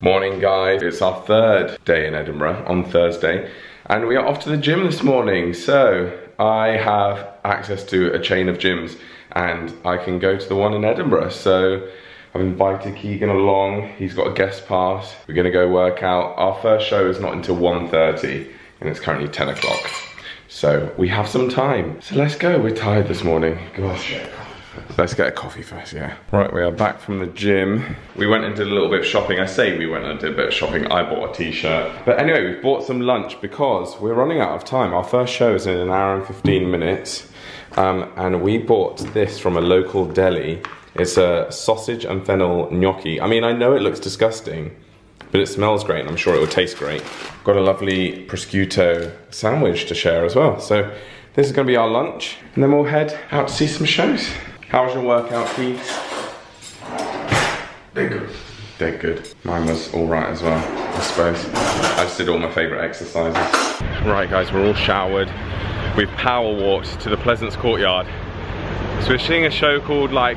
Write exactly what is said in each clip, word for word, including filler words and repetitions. Morning guys, it's our third day in Edinburgh on Thursday and we are off to the gym this morning. So I have access to a chain of gyms and I can go to the one in Edinburgh, so I've invited Keegan along. He's got a guest pass. We're gonna go work out. Our first show is not until one thirty and it's currently ten o'clock, so we have some time, so let's go. We're tired this morning, gosh. Let's get a coffee first, yeah. Right, we are back from the gym. We went and did a little bit of shopping. I say we went and did a bit of shopping. I bought a t-shirt. But anyway, we've bought some lunch because we're running out of time. Our first show is in an hour and fifteen minutes. Um, and we bought this from a local deli. It's a sausage and fennel gnocchi. I mean, I know it looks disgusting, but it smells great and I'm sure it will taste great. Got a lovely prosciutto sandwich to share as well. So this is gonna be our lunch and then we'll head out to see some shows. How was your workout, Keith? They're good. They're good. Mine was all right as well, I suppose. I just did all my favourite exercises. Right guys, we're all showered. We've power walked to the Pleasance Courtyard. So we're seeing a show called like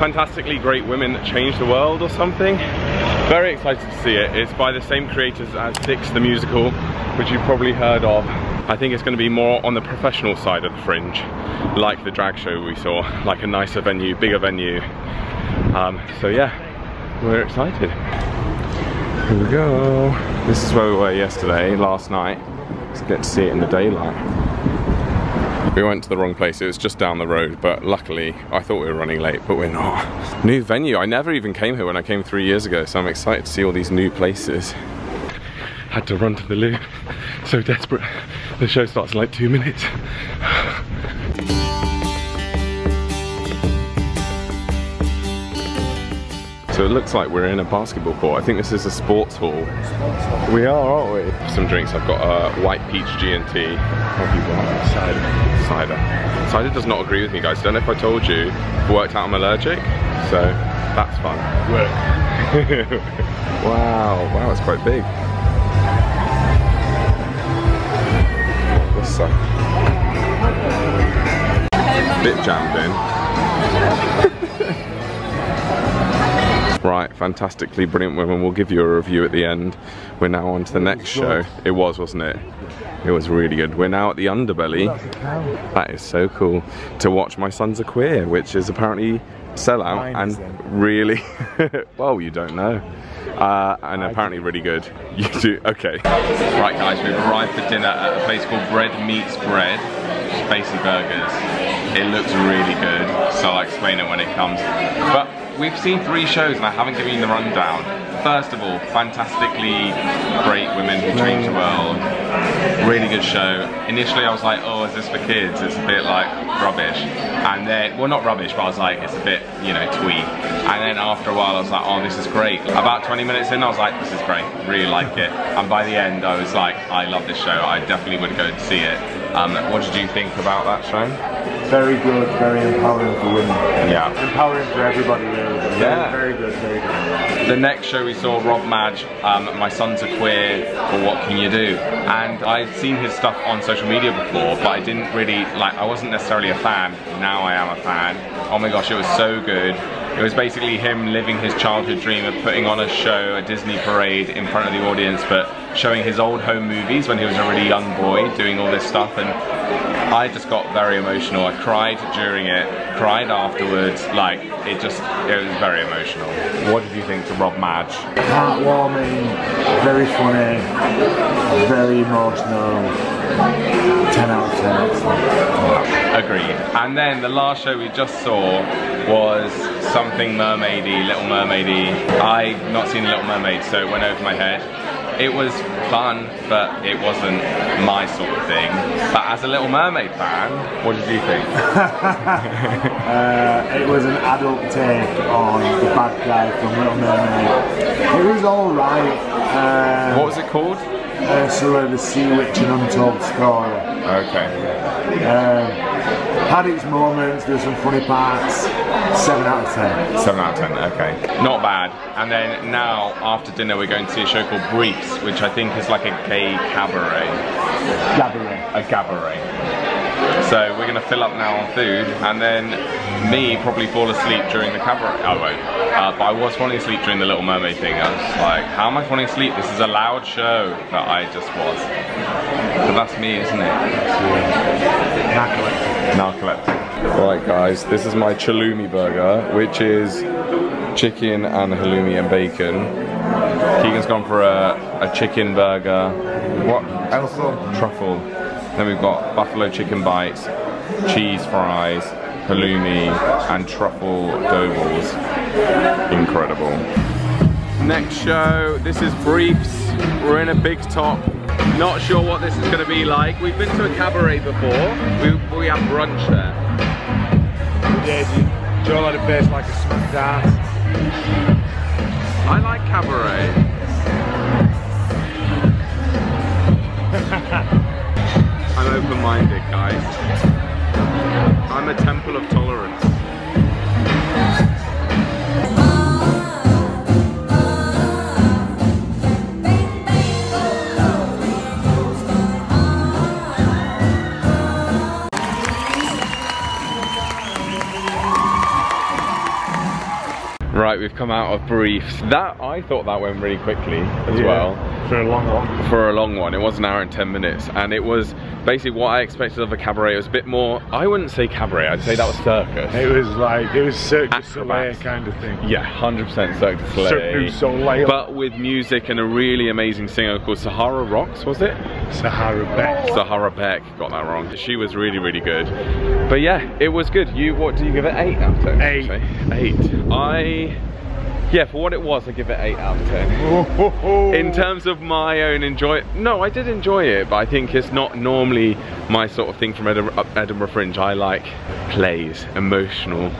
Fantastically Great Women That Changed the World or something. Very excited to see it. It's by the same creators as Six the Musical, which you've probably heard of. I think it's going to be more on the professional side of the Fringe, like the drag show we saw, like a nicer venue, bigger venue. Um, so yeah, we're excited. Here we go. This is where we were yesterday, last night. It's good to see it in the daylight. We went to the wrong place, it was just down the road, but luckily I thought we were running late, but we're not. New venue, I never even came here when I came three years ago, so I'm excited to see all these new places. Had to run to the loo, so desperate. The show starts in like two minutes. So it looks like we're in a basketball court. I think this is a sports hall. We are, aren't we? For some drinks, I've got a uh, white peach G and T. Cider. Cider. Cider does not agree with me, guys. I don't know if I told you, I've worked out I'm allergic, so that's fun. Work. Wow, wow, it's quite big. So. Bit jammed in. Right, Fantastically Brilliant Women. We'll give you a review at the end. We're now on to the next show. It was, wasn't it? It was really good. We're now at the Underbelly. That is so cool. To watch My Sons Are Queer, which is apparently sellout and really... well, you don't know. Uh, and apparently really good. You do, okay. Right guys, we've arrived for dinner at a place called Bread Meets Bread, Spacey Burgers. It looks really good, so I'll explain it when it comes. But we've seen three shows and I haven't given you the rundown. First of all, Fantastically Great Women Who Changed the World. Really good show. Initially I was like, oh, is this for kids? It's a bit like rubbish. And then, well not rubbish, but I was like, it's a bit, you know, twee. And then after a while I was like, oh, this is great. About twenty minutes in I was like, this is great, really like it. And by the end I was like, I love this show, I definitely would go and see it. Um, what did you think about that show? Very good, very empowering for women. Yeah. Empowering for everybody really. Yeah. Very, very good, very good. The next show we saw, Rob Madge, um, My Sons Are Queer, or What Can You Do? And I'd seen his stuff on social media before, but I didn't really, like, I wasn't necessarily a fan. Now I am a fan. Oh my gosh, it was so good. It was basically him living his childhood dream of putting on a show, a Disney parade in front of the audience, but showing his old home movies when he was a really young boy, doing all this stuff. And I just got very emotional. I cried during it, cried afterwards. Like, it just, it was very emotional. What did you think to Rob Madge? Heartwarming, very funny, very emotional. ten out of ten. Agreed. And then the last show we just saw was something mermaidy, Little Mermaidy. I've not seen Little Mermaid, so it went over my head. It was fun, but it wasn't my sort of thing. But as a Little Mermaid fan, what did you think? uh, it was an adult take on the bad guy from Little Mermaid. It was alright. Um, what was it called? Ursula the Sea Witch and Untold Story. Okay. Um, had its moments, there's some funny parts. seven out of ten. seven out of ten, okay. Not bad. And then now, after dinner, we're going to see a show called Briefs, which I think is like a gay cabaret. Gabaret. A cabaret. So we're going to fill up now on food, and then me probably fall asleep during the cabaret. I won't, uh, but I was falling asleep during the Little Mermaid thing. I was like, how am I falling asleep? This is a loud show. But I just was. But that's me, isn't it? Narcoleptic. Narcoleptic. Right guys, this is my Halloumi burger, which is chicken and halloumi and bacon. Keegan's gone for a, a chicken burger. What else? Truffle. Then we've got buffalo chicken bites, cheese fries, halloumi, and truffle dough balls. Incredible. Next show, this is Briefs. We're in a big top. Not sure what this is going to be like. We've been to a cabaret before. We, we have brunch there. Yeah, Joel had a face like a smack dance. I like cabaret. I'm open-minded, guys. I'm a temple of tolerance. Right, we've come out of Briefs. That, I thought that went really quickly as yeah, well. For a long one. For a long one. It was an hour and ten minutes. And it was basically what I expected of a cabaret. It was a bit more, I wouldn't say cabaret, I'd say that was circus. It was like, it was Cirque du Soleil kind of thing. Yeah, one hundred percent Cirque du Soleil. Cirque du Soleil. But with music and a really amazing singer called Sahara Rocks, was it? Sahara Beck. Sahara Beck, got that wrong. She was really, really good. But yeah, it was good. You, what do you give it? Eight out of ten? Eight. Eight. I, yeah, for what it was, I give it eight out of ten. Oh, oh, oh. In terms of my own enjoy, no, I did enjoy it, but I think it's not normally my sort of thing from Edinburgh, Edinburgh Fringe. I like plays, emotional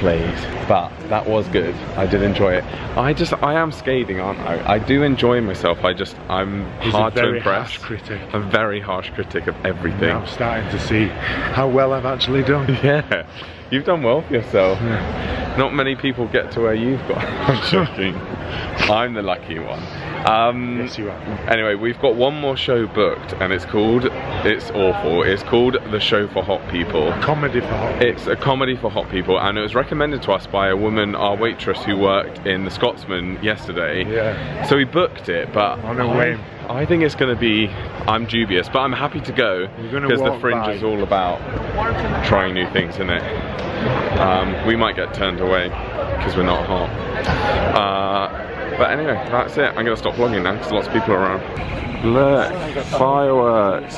plays, but that was good. I did enjoy it. I just, I am scathing, aren't I? I do enjoy myself. I just, I'm He's hard to impress. He's a very harsh critic. A very harsh critic of everything. Now I'm starting to see how well I've actually done. Yeah. You've done well for yourself. Yeah. Not many people get to where you've got. I'm joking. I'm the lucky one. Um, yes, you are. Anyway, we've got one more show booked, and it's called, it's awful, it's called The Show for Hot People. Comedy for Hot People. It's a comedy for hot people, and it was recommended to us by a woman, our waitress, who worked in The Scotsman yesterday. Yeah. So we booked it, but on a whim. I think it's going to be, I'm dubious, but I'm happy to go because the Fringe by. is all about trying new things, isn't it? Um, we might get turned away because we're not hot. Uh, but anyway, that's it. I'm going to stop vlogging now because lots of people are around. Look, fireworks.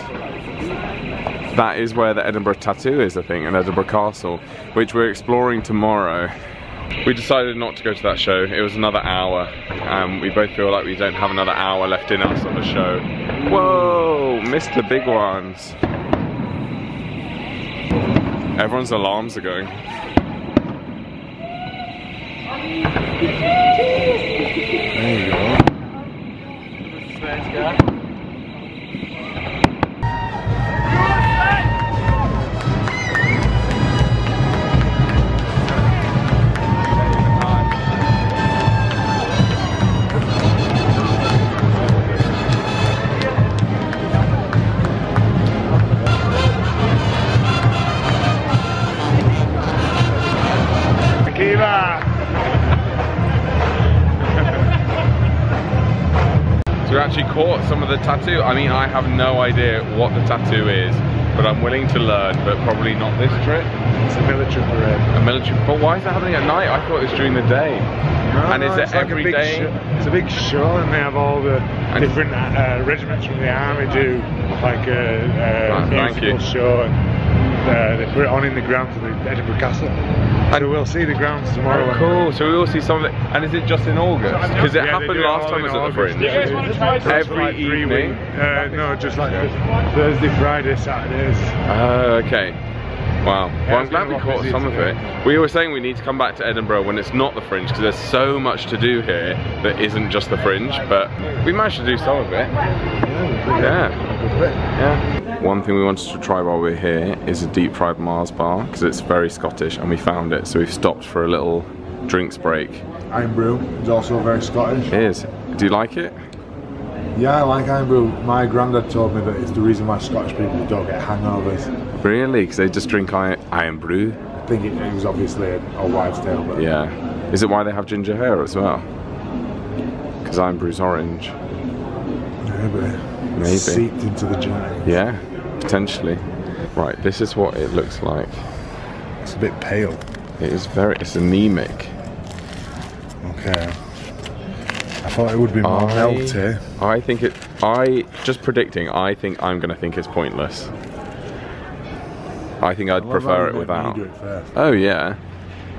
That is where the Edinburgh Tattoo is, I think, and Edinburgh Castle, which we're exploring tomorrow. We decided not to go to that show. It was another hour, and um, we both feel like we don't have another hour left in us on the show. Whoa, missed the big ones. Everyone's alarms are going. There you are. Caught some of the tattoo. I mean, I have no idea what the tattoo is, but I'm willing to learn, but probably not this trip. It's a military parade. A military, but why is that happening at night? I thought it was during the day. No, and no, is it every like day? It's a big show, and they have all the and different uh, regiments from the army do like a, a right, musical show, and uh, they put it on in the ground for the Edinburgh Castle. And we'll see the grounds tomorrow. Oh, cool. So we will see some of it. And is it just in August? Because it yeah, happened it last time it was at the Fringe. Yeah, yeah. Every like evening? Uh, no, just like yeah. Thursday, Friday, Saturdays. Oh, uh, okay. Wow. Yeah, well, I'm glad we caught some today. of it. We were saying we need to come back to Edinburgh when it's not the Fringe, because there's so much to do here that isn't just the Fringe, but we managed to do some of it. Yeah. Yeah. One thing we wanted to try while we're here is a deep fried Mars bar, because it's very Scottish and we found it, so we've stopped for a little drinks break. Irn-Bru is also very Scottish. It is. Do you like it? Yeah, like Irn-Bru, my granddad told me that it's the reason why Scottish people don't get hangovers. Really? Because they just drink Irn-Bru? I think it, it was obviously a, a wives' tale. But yeah. Is it why they have ginger hair as well? Because Irn-Bru's orange. Maybe. Maybe. It's seeped into the giant. Yeah, potentially. Right, this is what it looks like. It's a bit pale. It is very, it's anemic. Okay. I thought it would be more healthy. I think it, I, just predicting, I think I'm going to think it's pointless. I think I'd I prefer it without. You do it first. Oh yeah,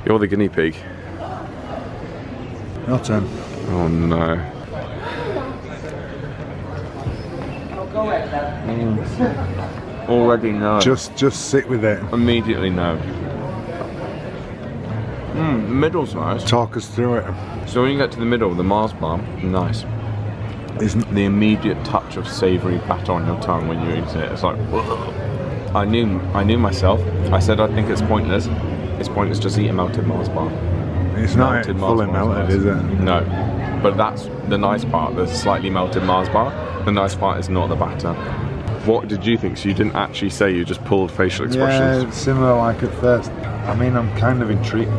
you're the guinea pig. Your turn. Oh no. Mm. Already no. Just, just sit with it. Immediately no. Mm, middle's nice. Talk us through it. So when you get to the middle, the Mars bar, nice. Isn't the immediate touch of savoury batter on your tongue when you eat it? It's like, whoa. I knew, I knew myself. I said I think it's pointless. It's pointless. Just eat a melted Mars bar. It's not fully melted, is it? No, but that's the nice part. The slightly melted Mars bar. The nice part is not the batter. What did you think? So you didn't actually say, you just pulled facial expressions? Yeah, similar like at first. I mean, I'm kind of intrigued.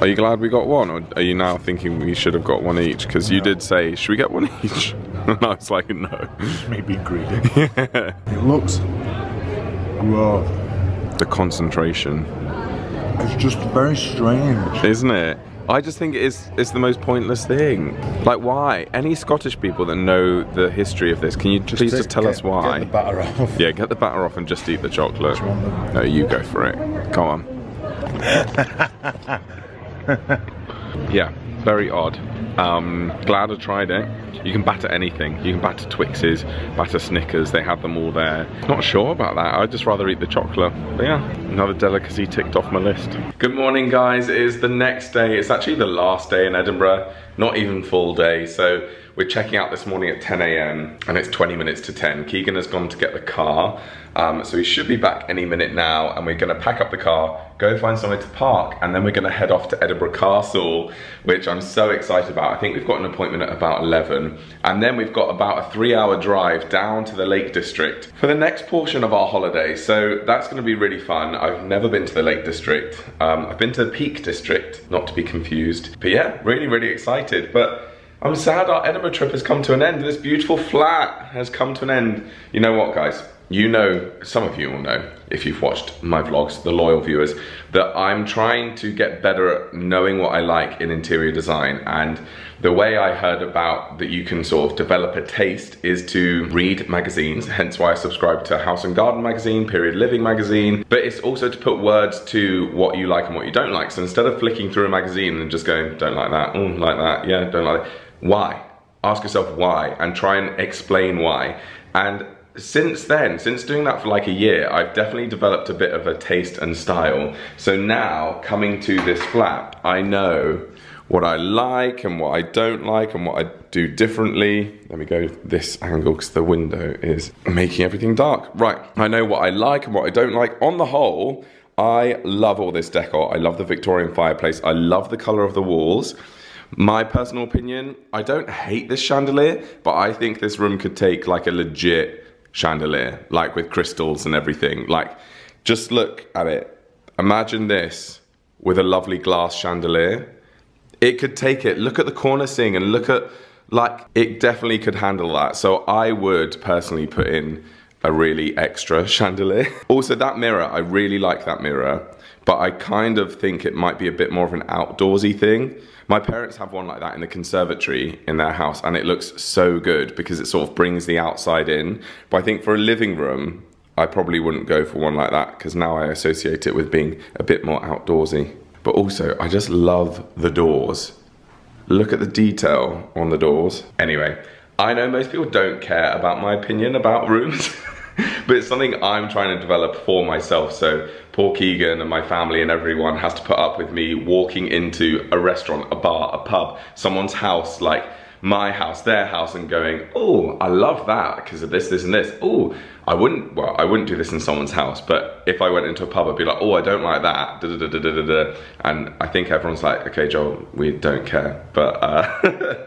Are you glad we got one, or are you now thinking we should have got one each? Because no. You did say, should we get one each? And I was like, no. Maybe greedy. Yeah. It looks... Whoa. The concentration. It's just very strange. Isn't it? I just think it's, it's the most pointless thing. Like, why? Any Scottish people that know the history of this, can you just please take, just tell get, us why? Get the batter off. Yeah, get the batter off and just eat the chocolate. No, you go for it. Come on. Yeah, very odd. Um, glad I tried it. You can batter anything. You can batter Twixes, batter Snickers. They have them all there. Not sure about that. I'd just rather eat the chocolate. But yeah, another delicacy ticked off my list. Good morning, guys. It is the next day. It's actually the last day in Edinburgh. Not even full day. So we're checking out this morning at ten A M and it's twenty minutes to ten. Keegan has gone to get the car. Um, so he should be back any minute now, and we're going to pack up the car, go find somewhere to park, and then we're going to head off to Edinburgh Castle, which I'm so excited about. I think we've got an appointment at about eleven, and then we've got about a three hour drive down to the Lake District for the next portion of our holiday. So that's going to be really fun. I've never been to the Lake District. Um, I've been to the Peak District, not to be confused. But yeah, really, really excited. But I'm sad our Edinburgh trip has come to an end. This beautiful flat has come to an end. You know what, guys? You know, some of you will know, if you've watched my vlogs, the loyal viewers, that I'm trying to get better at knowing what I like in interior design. And the way I heard about that you can sort of develop a taste is to read magazines, hence why I subscribe to House and Garden magazine, Period Living magazine, but it's also to put words to what you like and what you don't like. So instead of flicking through a magazine and just going, don't like that, mm, like that, yeah, don't like that, why? Ask yourself why, and try and explain why. And since then, since doing that for like a year, I've definitely developed a bit of a taste and style. So now, coming to this flat, I know what I like and what I don't like and what I do differently. Let me go this angle because the window is making everything dark. Right, I know what I like and what I don't like. On the whole, I love all this decor. I love the Victorian fireplace. I love the color of the walls. My personal opinion, I don't hate this chandelier, but I think this room could take like a legit chandelier, like with crystals and everything. Like, just look at it. Imagine this with a lovely glass chandelier. It could take it. Look at the cornicing and look at, like, it definitely could handle that. So I would personally put in a really extra chandelier. Also, that mirror, I really like that mirror, but I kind of think it might be a bit more of an outdoorsy thing. My parents have one like that in the conservatory in their house, and it looks so good because it sort of brings the outside in. But I think for a living room, I probably wouldn't go for one like that because now I associate it with being a bit more outdoorsy. But also, I just love the doors. Look at the detail on the doors. Anyway, I know most people don't care about my opinion about rooms. But it's something I'm trying to develop for myself, so poor Keegan and my family and everyone has to put up with me walking into a restaurant, a bar, a pub, someone's house, like my house, their house, and going, oh, I love that because of this, this, and this. Oh, I wouldn't, well, I wouldn't do this in someone's house, but if I went into a pub, I'd be like, oh, I don't like that, da, da, da, da, da, da. And I think everyone's like, okay, Joel, we don't care. But uh,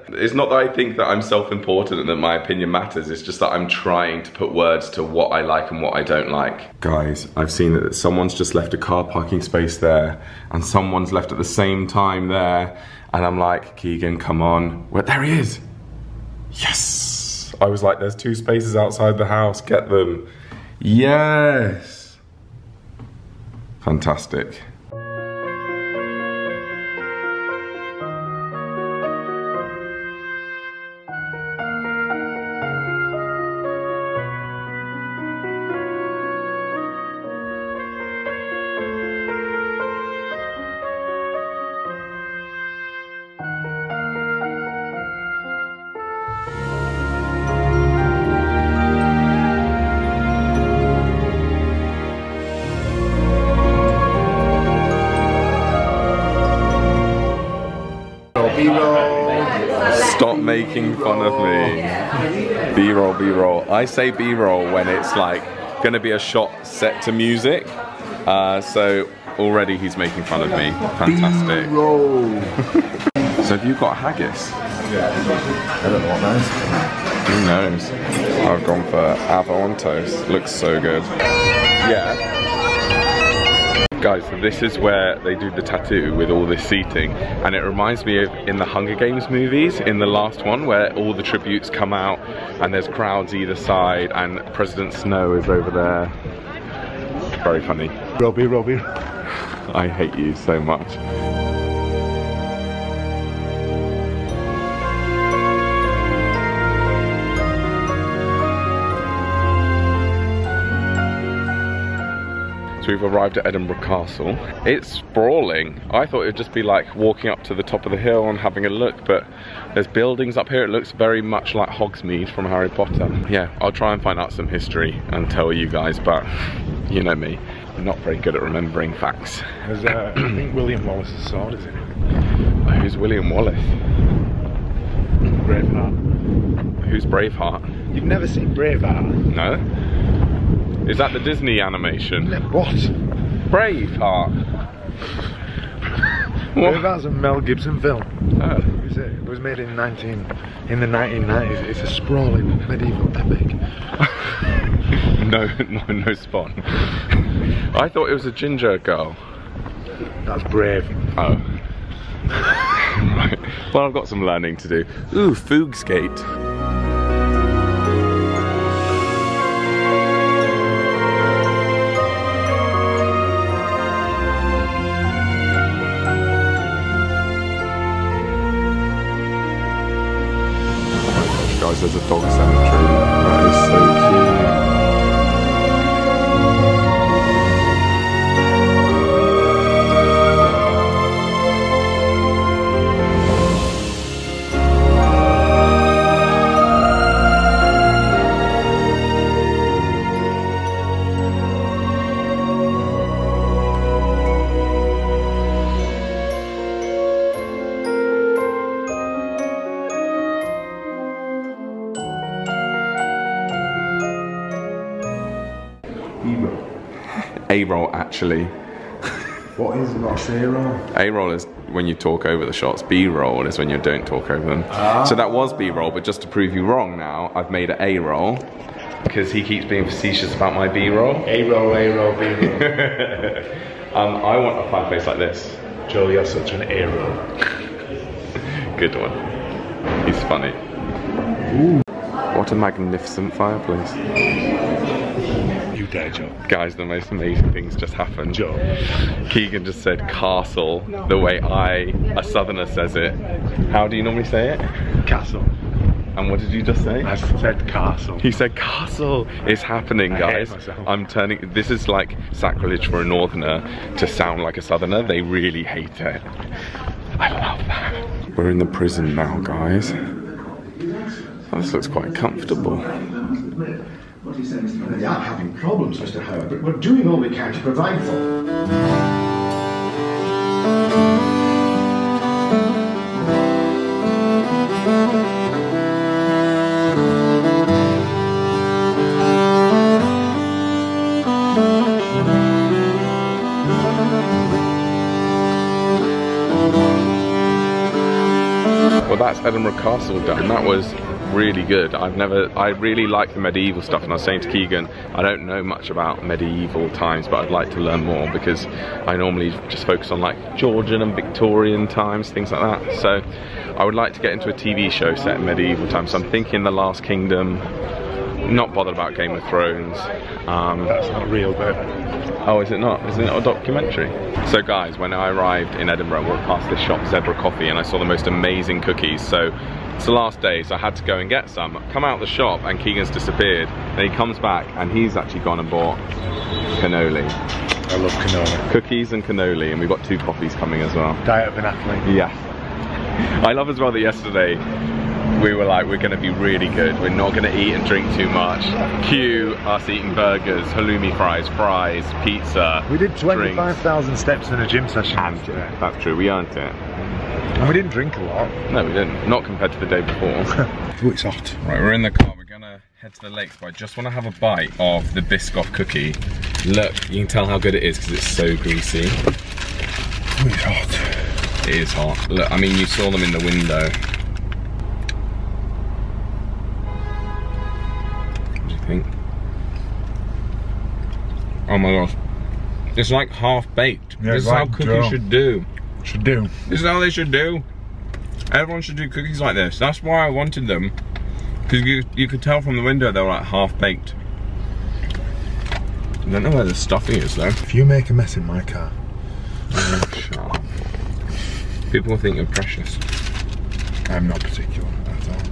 it's not that I think that I'm self-important and that my opinion matters, it's just that I'm trying to put words to what I like and what I don't like. Guys, I've seen that someone's just left a car parking space there, and someone's left at the same time there, and I'm like, Keegan, come on. Well, there he is. Yes! I was like, there's two spaces outside the house, get them. Yes! Fantastic. Making fun of me. B-roll, B-roll. I say B-roll when it's like gonna be a shot set to music. Uh, so already he's making fun of me. Fantastic. B-roll. So have you got haggis? I don't know what that is. Who knows? I've gone for avon toast. Looks so good. Yeah. Guys, so this is where they do the tattoo with all this seating, and it reminds me of in the Hunger Games movies, in the last one, where all the tributes come out and there's crowds either side and President Snow is over there. Very funny. Robbie, Robbie. I hate you so much. We've arrived at Edinburgh Castle. It's sprawling. I thought it would just be like walking up to the top of the hill and having a look, but there's buildings up here. It looks very much like Hogsmeade from Harry Potter. Yeah, I'll try and find out some history and tell you guys, but you know me. I'm not very good at remembering facts. There's, uh, I think William Wallace's sword is in it. Oh, who's William Wallace? Braveheart. Who's Braveheart? You've never seen Braveheart? No. Is that the Disney animation? What? Braveheart. Braveheart was a Mel Gibson film. Oh. It, was, it was made in nineteen in the nineteen nineties. It's a sprawling medieval epic. no, no, no spawn. I thought it was a ginger girl. That's Brave. Oh. Right. Well, I've got some learning to do. Ooh, Foogsgate. Guys, there's a dog cemetery. That is so A-roll, actually. What is what's A-roll? A-roll is when you talk over the shots. B-roll is when you don't talk over them. Ah. So that was B-roll, but just to prove you wrong now, I've made an A-roll, because he keeps being facetious about my B-roll. A-roll, A-roll, B-roll. um, I want a fireplace like this. Joel, you're such an A-roll. Good one. He's funny. Ooh. What a magnificent fireplace. You dare, Joe. Guys, the most amazing things just happened. Joe. Keegan just said castle the way I, a southerner, says it. How do you normally say it? Castle. And what did you just say? I said castle. He said castle. It's happening, guys. I'm turning. This is like sacrilege for a northerner to sound like a southerner. They really hate it. I love that. We're in the prison now, guys. Oh, this looks quite comfortable. They are having problems, Mister Howard, but we're doing all we can to provide for them. That's Edinburgh Castle done. That was really good. I've never, I really like the medieval stuff, and I was saying to Keegan, I don't know much about medieval times, but I'd like to learn more, because I normally just focus on like Georgian and Victorian times, things like that. So I would like to get into a T V show set in medieval times. So I'm thinking The Last Kingdom. Not bothered about Game of Thrones. Um, That's not real though. Oh, is it not? Is it not a documentary? So guys, when I arrived in Edinburgh, we were past this shop, Zebra Coffee, and I saw the most amazing cookies. So it's the last day, so I had to go and get some. Come out the shop and Keegan's disappeared. Then he comes back and he's actually gone and bought cannoli. I love cannoli. Cookies and cannoli, and we've got two coffees coming as well. Diet of an athlete. Yeah. I love as well that yesterday, we were like, we're going to be really good, we're not going to eat and drink too much. Cue us eating burgers, halloumi fries, fries, pizza. We did twenty-five thousand steps in a gym session yesterday. That's true, we earned it. And we didn't drink a lot. No, we didn't. Not compared to the day before. It's hot. Right, we're in the car, we're going to head to the lake, but I just want to have a bite of the Biscoff cookie. Look, you can tell how good it is because it's so greasy. Oh, it's hot. It is hot. Look, I mean, you saw them in the window. Oh my gosh, it's like half baked. Yeah, this is how cookies should do. Should do. This is how they should do. Everyone should do cookies like this. That's why I wanted them, because you, you could tell from the window they were like half baked. I don't know where the stuffing is though. If you make a mess in my car, oh, shut up. People think you're precious. I'm not particular at all.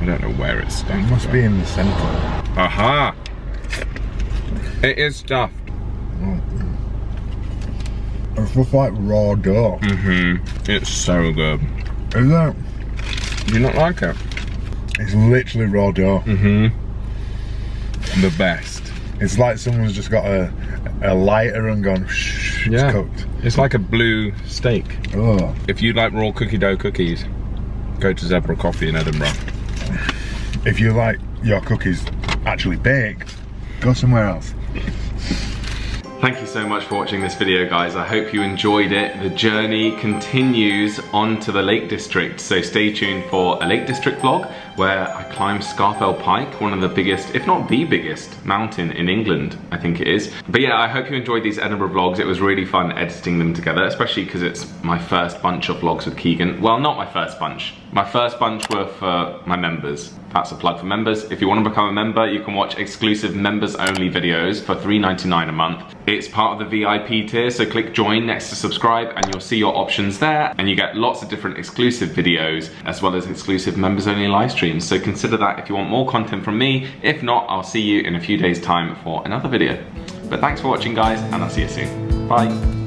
I don't know where it's stuffed. It must though. be in the centre. Aha! It is stuffed. It's just like raw dough. Mm-hmm. It's so good. Is it? Do you not like it? It's literally raw dough. Mm-hmm. The best. It's like someone's just got a, a lighter and gone, shh, yeah. It's cooked. It's like a blue steak. Oh. If you like raw cookie dough cookies, go to Zebra Coffee in Edinburgh. If you like your cookies actually baked, go somewhere else. Thank you so much for watching this video, guys. I hope you enjoyed it. The journey continues on to the Lake District, so stay tuned for a Lake District vlog where I climb Scafell Pike, one of the biggest, if not the biggest, mountain in England, I think it is. But yeah, I hope you enjoyed these Edinburgh vlogs. It was really fun editing them together, especially because it's my first bunch of vlogs with Keegan. Well, not my first bunch. My first bunch were for my members. That's a plug for members. If you want to become a member, you can watch exclusive members only videos for three ninety-nine a month. It's part of the V I P tier, so click join next to subscribe and you'll see your options there, and you get lots of different exclusive videos as well as exclusive members only live streams. So consider that if you want more content from me. If not, I'll see you in a few days time for another video. But thanks for watching, guys, and I'll see you soon. Bye.